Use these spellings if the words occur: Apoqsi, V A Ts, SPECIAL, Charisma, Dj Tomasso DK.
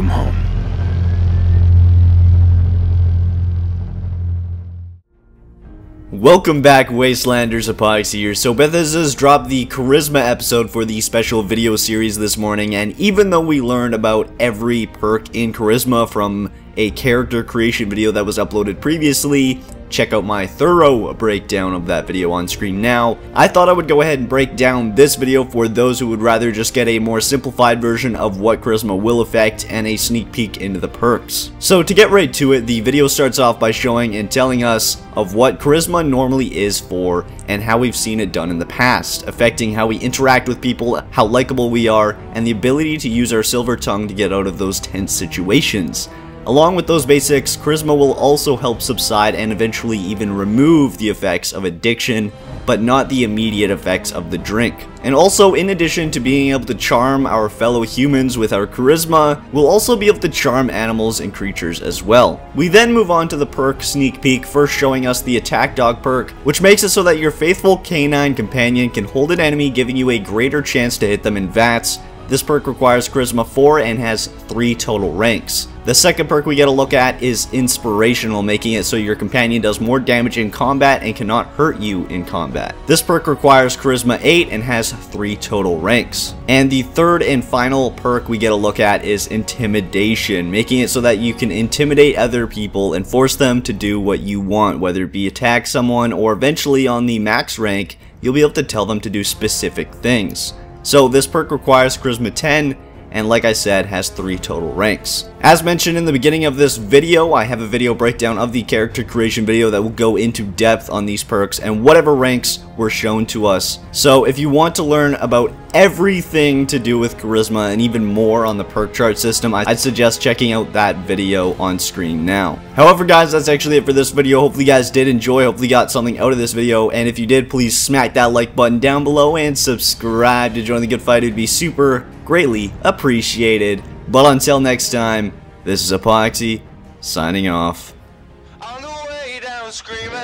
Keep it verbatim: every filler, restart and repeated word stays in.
welcome home. Welcome back, Wastelanders, Apoqsi here. So Bethesda's dropped the Charisma episode for the special video series this morning, and even though we learned about every perk in Charisma from a character creation video that was uploaded previously, check out my thorough breakdown of that video on screen now, I thought I would go ahead and break down this video for those who would rather just get a more simplified version of what Charisma will affect and a sneak peek into the perks. So to get right to it, the video starts off by showing and telling us of what Charisma normally is for and how we've seen it done in the past, affecting how we interact with people, how likable we are, and the ability to use our silver tongue to get out of those tense situations. Along with those basics, Charisma will also help subside and eventually even remove the effects of addiction, but not the immediate effects of the drink. And also, in addition to being able to charm our fellow humans with our Charisma, we'll also be able to charm animals and creatures as well. We then move on to the perk sneak peek, first showing us the Attack Dog perk, which makes it so that your faithful canine companion can hold an enemy, giving you a greater chance to hit them in V A Ts. This perk requires Charisma four and has three total ranks. The second perk we get a look at is Inspirational, making it so your companion does more damage in combat and cannot hurt you in combat. This perk requires Charisma eight and has three total ranks. And the third and final perk we get a look at is Intimidation, making it so that you can intimidate other people and force them to do what you want, whether it be attack someone or eventually on the max rank, you'll be able to tell them to do specific things. So this perk requires Charisma ten, and like I said, has three total ranks. As mentioned in the beginning of this video, I have a video breakdown of the character creation video that will go into depth on these perks and whatever ranks were shown to us. So if you want to learn about everything to do with Charisma and even more on the perk chart system, I'd suggest checking out that video on screen now. However guys, that's actually it for this video. Hopefully you guys did enjoy, hopefully you got something out of this video, and if you did, please smack that like button down below and subscribe to join the good fight. It'd be super greatly appreciated. But until next time, this is Apoqsi signing off. On the way down, screaming.